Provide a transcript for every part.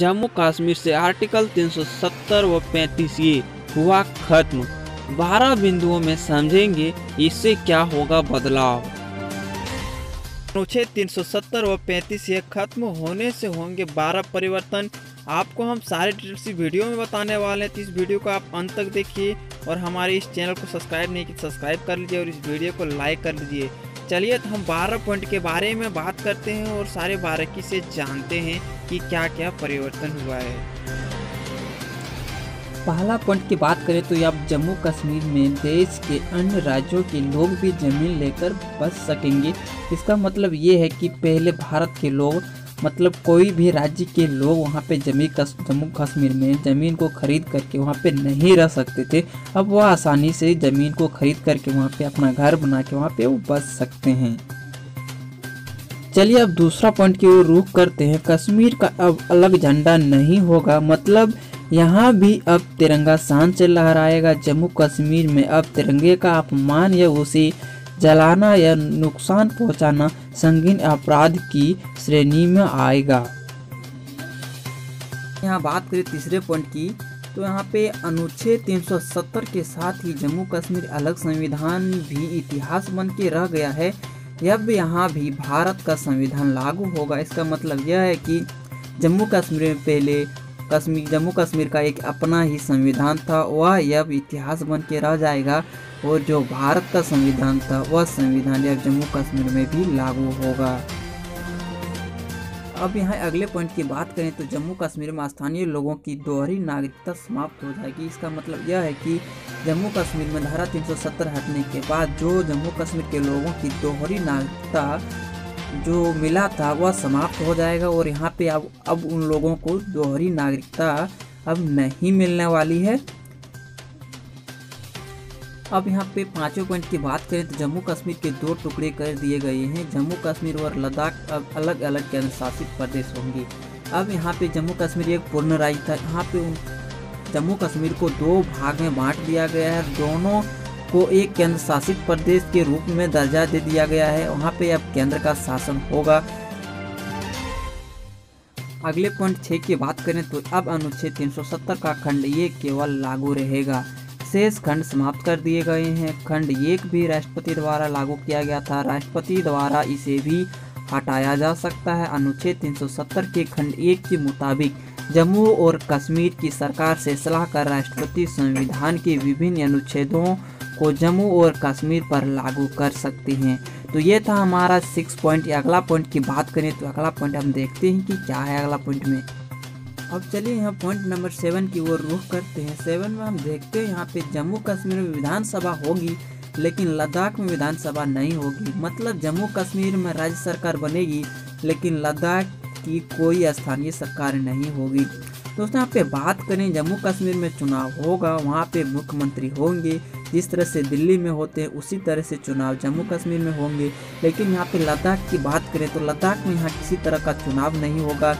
जम्मू कश्मीर से आर्टिकल 370 व 35A हुआ खत्म। 12 बिंदुओं में समझेंगे इससे क्या होगा बदलाव। अनुच्छेद 370 व 35A खत्म होने से होंगे 12 परिवर्तन। आपको हम सारे डिटेल्स इस वीडियो में बताने वाले हैं, तो इस वीडियो को आप अंत तक देखिए और हमारे इस चैनल को सब्सक्राइब नहीं किया सब्सक्राइब कर लीजिए और इस वीडियो को लाइक कर लीजिए। चलिए तो हम 12 पॉइंट के बारे में बात करते हैं और सारे बारीकी से जानते हैं कि क्या क्या परिवर्तन हुआ है। पहला पॉइंट की बात करें तो अब जम्मू कश्मीर में देश के अन्य राज्यों के लोग भी ज़मीन लेकर बस सकेंगे। इसका मतलब ये है कि पहले भारत के लोग मतलब कोई भी राज्य के लोग वहाँ पे जम्मू कश्मीर में ज़मीन को खरीद करके वहाँ पे नहीं रह सकते थे। अब वह आसानी से ज़मीन को खरीद करके वहाँ पे अपना घर बना के वहाँ पे वो बस सकते हैं। चलिए अब दूसरा पॉइंट की ओर रुख करते हैं। कश्मीर का अब अलग झंडा नहीं होगा, मतलब यहाँ भी अब तिरंगा शान से लहराएगा। जम्मू कश्मीर में अब तिरंगे का अपमान या उसे जलाना या नुकसान पहुँचाना संगीन अपराध की श्रेणी में आएगा। यहाँ बात करें तीसरे पॉइंट की तो यहाँ पे अनुच्छेद 370 के साथ ही जम्मू कश्मीर अलग संविधान भी इतिहास बन के रह गया है। अब यहाँ भी भारत का संविधान लागू होगा। इसका मतलब यह है कि जम्मू कश्मीर में पहले जम्मू कश्मीर का एक अपना ही संविधान था, वह अब इतिहास बन के रह जाएगा और जो भारत का संविधान था वह संविधान अब जम्मू कश्मीर में भी लागू होगा। अब यहाँ अगले पॉइंट की बात करें तो जम्मू कश्मीर में स्थानीय लोगों की दोहरी नागरिकता समाप्त हो जाएगी। इसका मतलब यह है कि जम्मू कश्मीर में धारा 370 हटने के बाद जो जम्मू कश्मीर के लोगों की दोहरी नागरिकता जो मिला था वह समाप्त हो जाएगा और यहाँ पे अब उन लोगों को दोहरी नागरिकता अब नहीं मिलने वाली है। अब यहाँ पे पाँचवें पॉइंट की बात करें तो जम्मू कश्मीर के दो टुकड़े कर दिए गए हैं। जम्मू कश्मीर और लद्दाख अब अलग अलग केंद्र शासित प्रदेश होंगे। अब यहाँ पे जम्मू कश्मीर एक पूर्ण राज्य था, यहाँ पे जम्मू कश्मीर को दो भाग में बांट दिया गया है। दोनों को एक केंद्र शासित प्रदेश के रूप में दर्जा दे दिया गया है। वहाँ पे अब केंद्र का शासन होगा। अगले पॉइंट 6 की बात करें तो अब अनुच्छेद 370 का खंड 1 केवल लागू रहेगा, शेष खंड समाप्त कर दिए गए हैं। खंड 1 भी राष्ट्रपति द्वारा लागू किया गया था, राष्ट्रपति द्वारा इसे भी हटाया जा सकता है। अनुच्छेद 370 के खंड 1 के मुताबिक जम्मू और कश्मीर की सरकार से सलाह कर राष्ट्रपति संविधान के विभिन्न अनुच्छेदों को जम्मू और कश्मीर पर लागू कर सकते हैं। तो ये था हमारा 6 पॉइंट। अगला पॉइंट की बात करें तो अगला पॉइंट हम देखते हैं कि क्या है अगला पॉइंट में। अब चलिए यहाँ पॉइंट नंबर 7 की ओर रुख करते हैं। 7 में हम देखते हैं यहाँ पे जम्मू कश्मीर में विधानसभा होगी लेकिन लद्दाख में विधानसभा नहीं होगी। मतलब जम्मू कश्मीर में राज्य सरकार बनेगी लेकिन लद्दाख की कोई स्थानीय सरकार नहीं होगी। दोस्तों यहाँ पे बात करें जम्मू कश्मीर में चुनाव होगा, वहाँ पे मुख्यमंत्री होंगे। जिस तरह से दिल्ली में होते हैं उसी तरह से चुनाव जम्मू कश्मीर में होंगे। लेकिन यहाँ पे लद्दाख की बात करें तो लद्दाख में यहाँ किसी तरह का चुनाव नहीं होगा,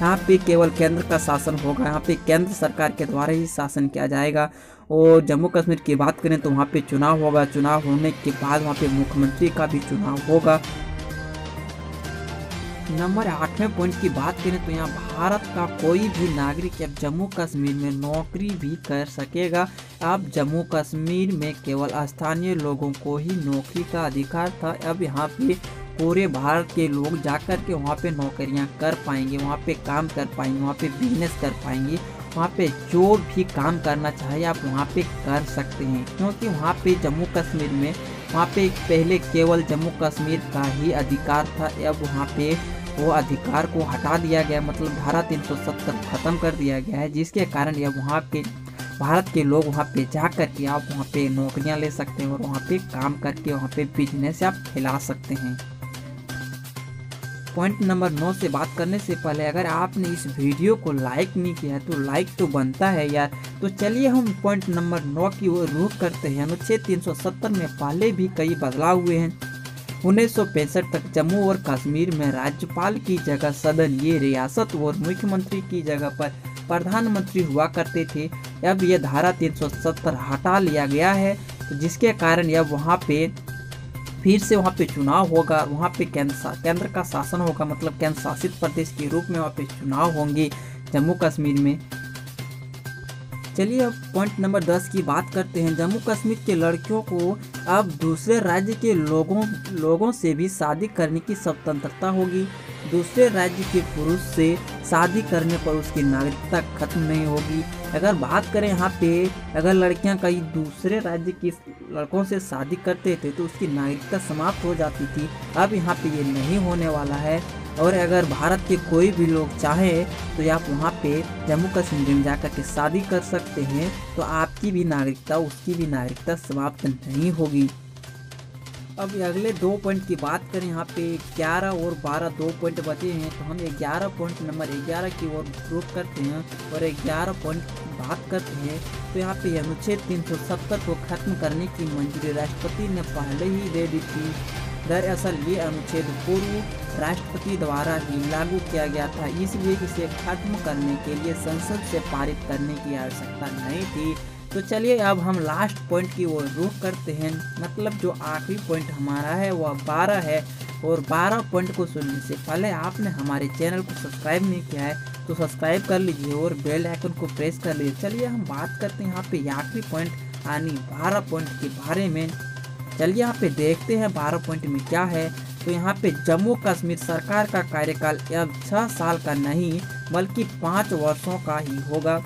यहाँ पे केवल केंद्र का शासन होगा। यहाँ पे केंद्र सरकार के द्वारा ही शासन किया जाएगा। और जम्मू कश्मीर की बात करें तो वहाँ पे चुनाव होगा, चुनाव होने के बाद वहाँ पे मुख्यमंत्री का भी चुनाव होगा। नंबर 8वें पॉइंट की बात करें तो यहाँ भारत का कोई भी नागरिक अब जम्मू कश्मीर में नौकरी भी कर सकेगा। अब जम्मू कश्मीर में केवल स्थानीय लोगों को ही नौकरी का अधिकार था, अब यहाँ पे पूरे भारत के लोग जाकर के वहाँ पे नौकरियाँ कर पाएंगे, वहाँ पे काम कर पाएंगे, वहाँ पे बिजनेस कर पाएंगे, वहाँ पे जो भी काम करना चाहिए आप वहाँ पे कर सकते हैं। क्योंकि वहाँ पे जम्मू कश्मीर में वहाँ पे पहले केवल जम्मू कश्मीर का ही अधिकार था, अब वहाँ पे वो अधिकार को हटा दिया गया। मतलब धारा 370 खत्म कर दिया गया है, जिसके कारण अब वहाँ के भारत के लोग वहाँ पे जा कर के आप वहाँ पे नौकरियाँ ले सकते हैं और वहाँ पे काम करके वहाँ पे बिजनेस आप फैला सकते हैं। पॉइंट नंबर 9 से बात करने से पहले अगर आपने इस वीडियो को लाइक नहीं किया तो लाइक तो बनता है यार। तो चलिए हम पॉइंट नंबर 9 की ओर रुख करते हैं। अनुच्छेद 370 में पहले भी कई बदलाव हुए हैं। 1965 तक जम्मू और कश्मीर में राज्यपाल की जगह सदन, ये रियासत और मुख्यमंत्री की जगह पर प्रधानमंत्री हुआ करते थे। अब यह धारा 370 हटा लिया गया है, तो जिसके कारण अब वहाँ पे फिर से वहाँ पे चुनाव होगा, वहाँ पे केंद्र का शासन होगा। मतलब केंद्र शासित प्रदेश के रूप में वहाँ पे चुनाव होंगे। जम्मू कश्मीर में। चलिए अब पॉइंट नंबर 10 की बात करते हैं। जम्मू कश्मीर के लड़कियों को अब दूसरे राज्य के लोगों से भी शादी करने की स्वतंत्रता होगी। दूसरे राज्य के पुरुष से शादी करने पर उसकी नागरिकता खत्म नहीं होगी। अगर बात करें यहाँ पे, अगर लड़कियाँ कई दूसरे राज्य के लड़कों से शादी करते थे तो उसकी नागरिकता समाप्त हो जाती थी। अब यहाँ पे ये नहीं होने वाला है। और अगर भारत के कोई भी लोग चाहे तो आप वहाँ पे जम्मू कश्मीर में जाकर के शादी कर सकते हैं, तो आपकी भी नागरिकता उसकी भी नागरिकता समाप्त नहीं होगी। अब अगले 2 पॉइंट की बात करें, यहाँ पे 11 और 12 2 पॉइंट बचे हैं, तो हम 11 पॉइंट नंबर 11 की ओर रुख करते हैं और 11 पॉइंट बात करते हैं। तो यहाँ पे अनुच्छेद 370 को खत्म करने की मंजूरी राष्ट्रपति ने पहले ही दे दी थी। दरअसल ये अनुच्छेद पूर्व राष्ट्रपति द्वारा ही लागू किया गया था, इसलिए इसे खत्म करने के लिए संसद से पारित करने की आवश्यकता नहीं थी। तो चलिए अब हम लास्ट पॉइंट की ओर रुख करते हैं, मतलब जो आखिरी पॉइंट हमारा है वह 12 है। और 12 पॉइंट को सुनने से पहले आपने हमारे चैनल को सब्सक्राइब नहीं किया है तो सब्सक्राइब कर लीजिए और बेल आइकन को प्रेस कर लीजिए। चलिए हम बात करते हैं यहाँ पे आखिरी पॉइंट यानी 12 पॉइंट के बारे में। चलिए यहाँ पे देखते हैं 12 पॉइंट में क्या है। तो यहाँ पे जम्मू कश्मीर सरकार का कार्यकाल अब 6 साल का नहीं बल्कि 5 वर्षों का ही होगा।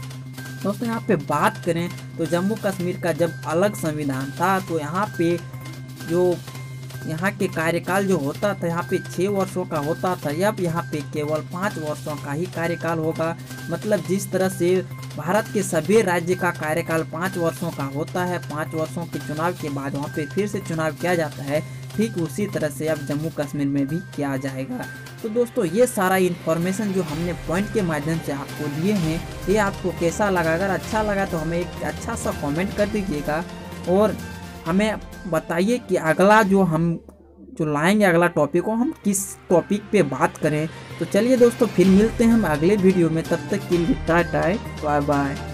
दोस्तों यहाँ पे बात करें तो जम्मू कश्मीर का जब अलग संविधान था तो यहाँ पे जो यहाँ के कार्यकाल जो होता था यहाँ पे 6 वर्षों का होता था, अब यहाँ पे केवल 5 वर्षों का ही कार्यकाल होगा। मतलब जिस तरह से भारत के सभी राज्य का कार्यकाल 5 वर्षों का होता है, 5 वर्षों के चुनाव के बाद वहाँ पे फिर से चुनाव किया जाता है, ठीक उसी तरह से अब जम्मू कश्मीर में भी किया जाएगा। तो दोस्तों ये सारा इन्फॉर्मेशन जो हमने पॉइंट के माध्यम से आपको दिए हैं, ये आपको कैसा लगा? अगर अच्छा लगा तो हमें एक अच्छा सा कॉमेंट कर दीजिएगा और हमें बताइए कि अगला जो हम लाएंगे अगला टॉपिक को हम किस टॉपिक पे बात करें। तो चलिए दोस्तों फिर मिलते हैं हम अगले वीडियो में, तब तक के लिए टाटा बाय बाय।